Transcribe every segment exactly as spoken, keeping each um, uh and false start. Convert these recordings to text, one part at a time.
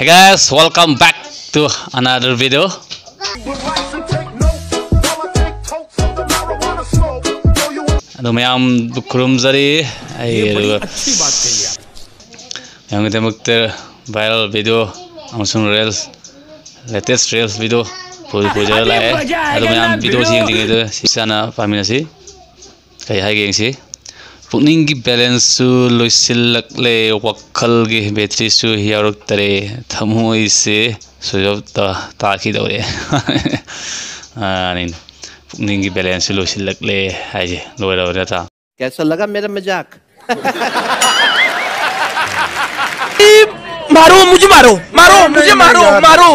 Hey guys, welcome back to another video. तो मैं आम दुखरुम जरी ये लोग यहाँ के मुक्तर वायरल वीडियो हम सुन रील्स लेटेस्ट रील्स वीडियो पूरी पूजा लाये तो मैं आम वीडियो सींग दिखे तो सीना पामिना सी कहीं है गेंग सी पुनिंग की बैलेंस सु लोसिलक ले वक्कल की बैटरी सु यारों तरे थमो इसे सुझाव ता ताकि दौरे आने पुनिंग की बैलेंस सु लोसिलक ले है जे लोए दौरे था कैसा लगा मेरा मजाक मारो मुझे मारो मारो मुझे मारो मारो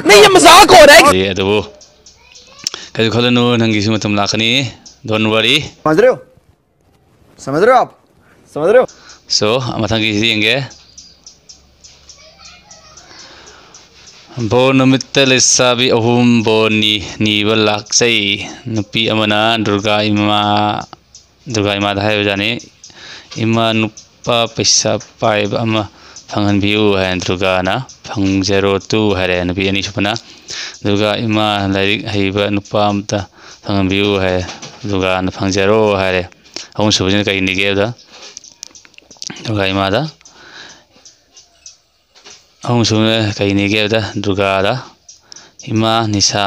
नहीं ये मजाक हो रहा है ये तो वो कल खोलो नो नंगी से मत मलाकनी डोंट वरी समझ रहे हो समझ रहे हो आप समझ रहे हो सो मथां किसी इंगे बो नमित्त लिसाबी अहुम बो नी नीब लाक्सई नुपी अमना दुर्गा इमा दुर्गा इमा धाय जाने इमा नुपा पैसा पाए अमा फंगन भी हो है दुर्गा ना फंग जरो तू हरे नुपी अनी छुपना दुर्गा इमा लाइक हैबा नुपा अमता फंगन भी हो है दुर्गा ना फंग जरो हरे हम सुबह कहीं निकले था दुर्गा माँ था हम सुबह कहीं निकले था दुर्गा था इमा निशा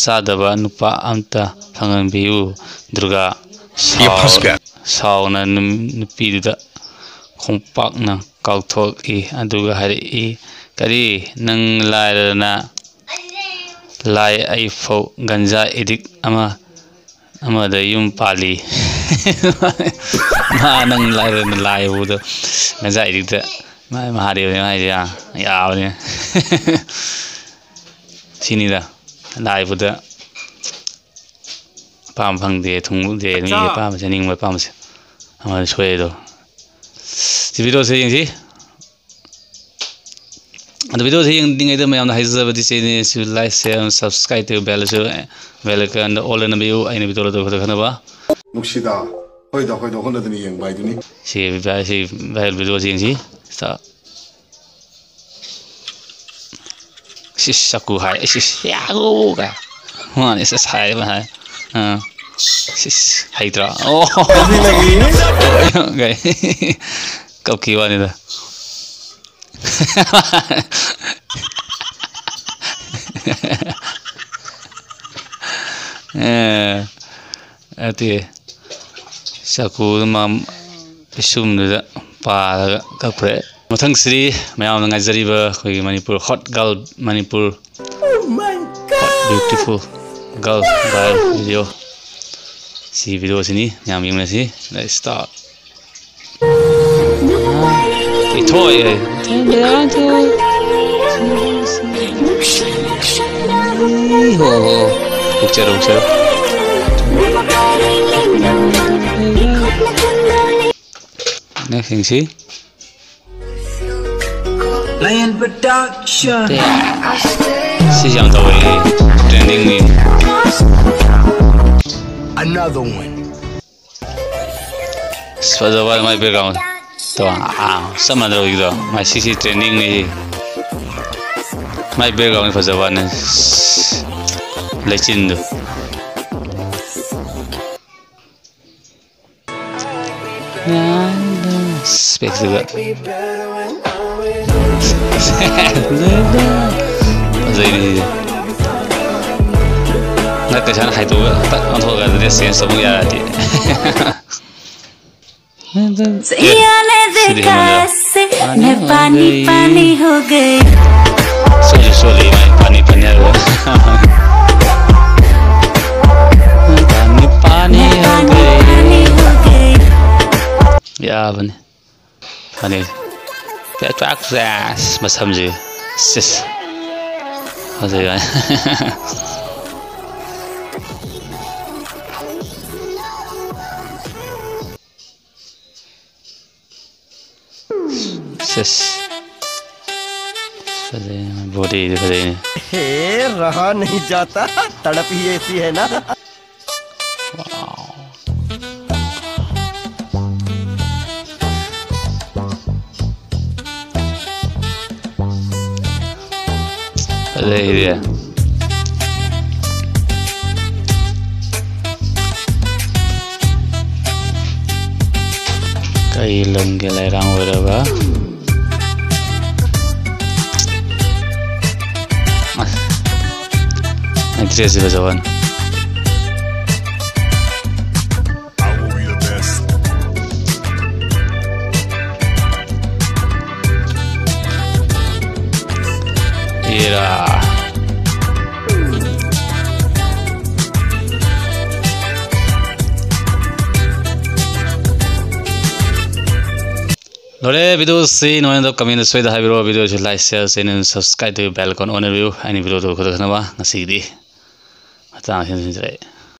सादवा नुपा अंता फंगन भीयू दुर्गा साउना नुपी दुदा कुंपाक ना काउंटों की दुर्गा हरे ई करी नंग लायर ना लाय आई फो गंजा इडिक अमा अमा द यूं पाली मा नंग लायर न लाये वो तो मज़ा आयेगी तो मैं महादेव ने मैं यहाँ यार ने सीनी था लाये वो तो पाम फंग दे थूं दे नहीं है पाम से नहीं है पाम से हमारे छोए तो इस वीडियो से यंग सी तो वीडियो से यंग दिन के तो मैं अपना हिस्सा बच्चे ने लाइक शेयर सब्सक्राइब तो बेल से बेल का अंदर ऑल ने भी वो आइने भी तो लोग तो खाना बा नुकसीदा कोई तो कोई तो कौन तो नहीं यंग बाई दुनी सी बाई सी बाई बिल्कुल यंग सी सा सिस सकू है सिस यागू का हाँ इस सारे में है हाँ सिस है इतना ओह गए कब की वाली था अति Saku mam isum dada pa kapre. Matang sri mayam nang ajari ba koi Manipur hot girl Manipur. Oh my god. Beautiful girl by video. Si video sini mayam yung nasi. Let's start. Ito ay. Oh, picture picture. Next thing, see. Lion production. See, I'm doing trending me. Another one. So the one my background. So ah, some other video. My C C trending me. My background for the one is legend. Speak to that. Rồi đi. Nãy cái chán hay tụi tắt con thôi cái đấy xem xong rồi thì. Sorry sorry, pani pani rồi. Pani pani ho gayi. Yeah, bun. अने क्या track रैस बस समझे सिस हो जाएगा सिस फजे body फजे रहा नहीं जाता तड़प ही ऐसी है ना the area. Kailan galerang berapa? Mas, nanti sih besawan. Ira. Hello, videos see no end up coming this way. The video video should like, share, and subscribe to your bell icon on a view. Any video to go to the Nava, Nasidi. That's